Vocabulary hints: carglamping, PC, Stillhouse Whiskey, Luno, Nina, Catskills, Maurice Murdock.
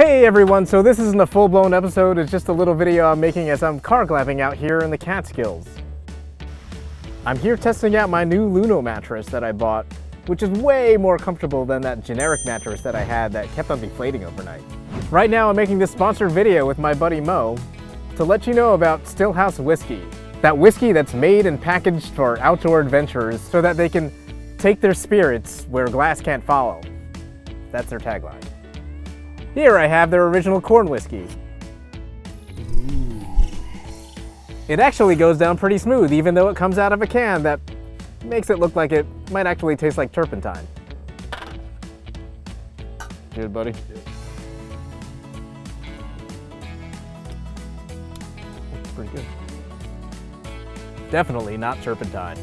Hey everyone, so this isn't a full-blown episode, it's just a little video I'm making as I'm car glamping out here in the Catskills. I'm here testing out my new Luno mattress that I bought, which is way more comfortable than that generic mattress that I had that kept on deflating overnight. Right now I'm making this sponsored video with my buddy Mo to let you know about Stillhouse Whiskey. That whiskey that's made and packaged for outdoor adventurers so that they can take their spirits where glass can't follow. That's their tagline. Here I have their original corn whiskey. It actually goes down pretty smooth, even though it comes out of a can that makes it look like it might actually taste like turpentine. Good, buddy. It's pretty good. Definitely not turpentine.